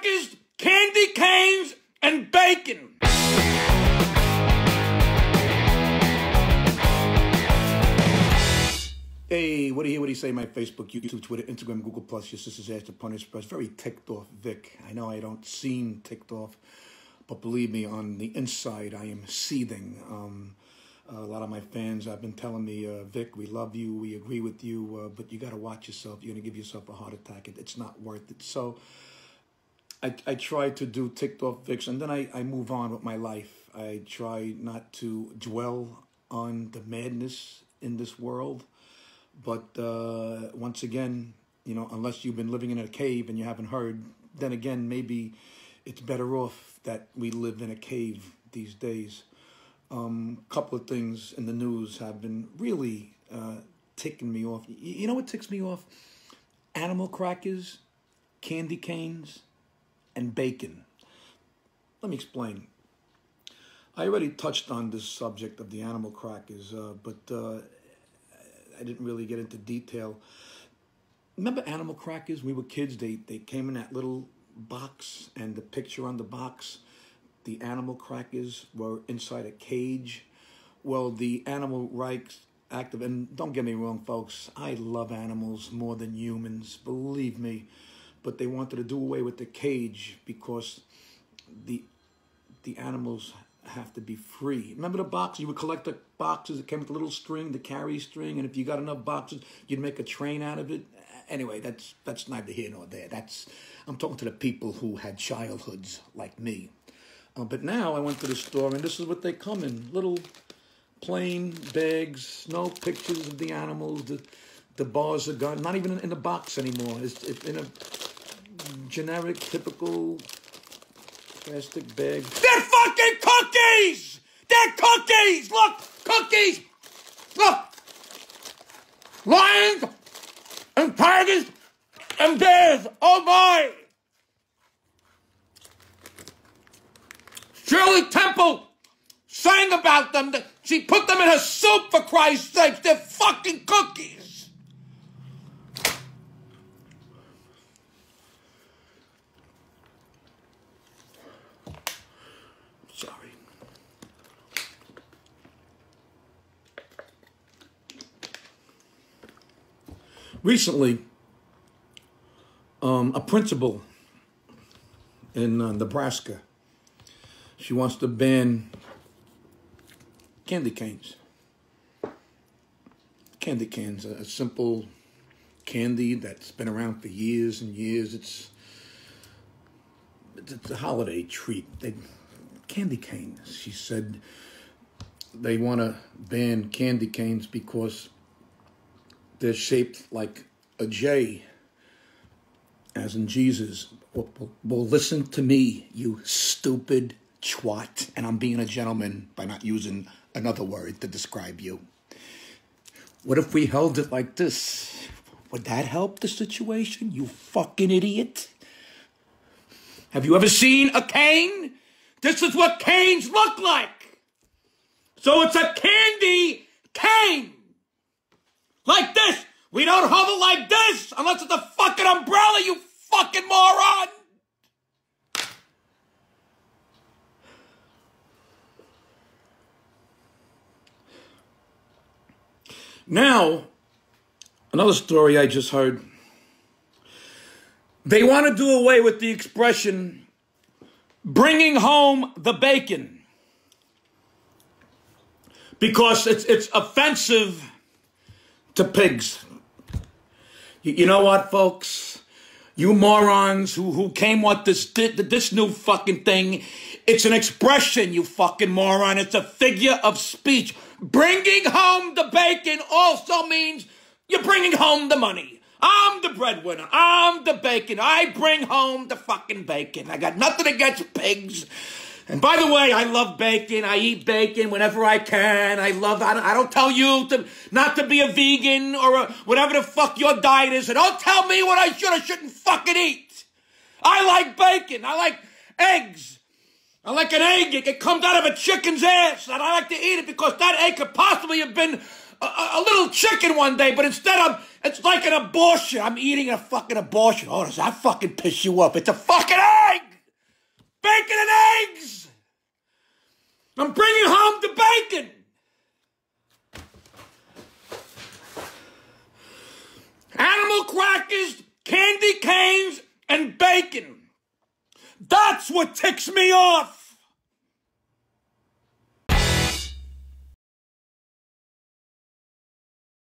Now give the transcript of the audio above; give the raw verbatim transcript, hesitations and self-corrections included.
crackers, candy canes, and bacon. Hey, what do you hear? What do you say? My Facebook, YouTube, Twitter, Instagram, Google Plus. Your sister's asked to punish Express. Very ticked off, Vic. I know I don't seem ticked off, but believe me, on the inside, I am seething. Um, a lot of my fans have been telling me, uh, Vic, we love you, we agree with you, uh, but you got to watch yourself. You're going to give yourself a heart attack. It, it's not worth it. So I, I try to do ticked off Vics, and then I, I move on with my life. I try not to dwell on the madness in this world. But uh, once again, you know, unless you've been living in a cave and you haven't heard, then again, maybe it's better off that we live in a cave these days. A um, couple of things in the news have been really uh, ticking me off. You know what ticks me off? Animal crackers, candy canes, and bacon. Let me explain. I already touched on this subject of the animal crackers, uh, but uh, I didn't really get into detail. Remember animal crackers? When we were kids, they, they came in that little box, and the picture on the box, the animal crackers were inside a cage. Well, the animal rights active, and don't get me wrong, folks, I love animals more than humans, believe me, but they wanted to do away with the cage because the the animals have to be free. Remember the box? You would collect the boxes that came with a little string, the carry string, and if you got enough boxes, you'd make a train out of it. Anyway, that's that's neither here nor there. That's I'm talking to the people who had childhoods like me. Uh, but now I went to the store, and this is what they come in. Little plain bags, no pictures of the animals, the, the bars are gone, not even in, in the box anymore. It's, it's in a generic, typical plastic bag. They're fucking cookies! They're cookies! Look! Cookies! Look! Lions! And tigers! And bears! Oh my! Shirley Temple sang about them. She put them in her soup, for Christ's sake. They're fucking cookies. Sorry. Recently, um, a principal in uh, Nebraska, she wants to ban candy canes. Candy cans, a simple candy that's been around for years and years. It's it's a holiday treat. They, candy canes. She said they want to ban candy canes because they're shaped like a J, as in Jesus. Well, well listen to me, you stupid twat, and I'm being a gentleman by not using another word to describe you. What if we held it like this? Would that help the situation, you fucking idiot? Have you ever seen a cane? This is what canes look like. So it's a candy cane. Like this. We don't hover like this unless it's a fucking umbrella, you fucking moron. Now, another story I just heard. They want to do away with the expression, bringing home the bacon. Because it's, it's offensive to pigs. You, you know what, folks? You morons who, who came with this, this new fucking thing. It's an expression, you fucking moron. It's a figure of speech. Bringing home the bacon also means you're bringing home the money. I'm the breadwinner. I'm the bacon. I bring home the fucking bacon. I got nothing against pigs. And by the way, I love bacon. I eat bacon whenever I can. I love, I don't, I don't tell you to, not to be a vegan or a, whatever the fuck your diet is. And don't tell me what I should or shouldn't fucking eat. I like bacon. I like eggs. I like an egg. It comes out of a chicken's ass, and I like to eat it because that egg could possibly have been a, a little chicken one day, but instead I'm, it's like an abortion. I'm eating a fucking abortion. Oh, does that fucking piss you off? It's a fucking egg! Bacon and eggs! I'm bringing home the bacon! Animal crackers, candy canes, and bacon. That's what ticks me off!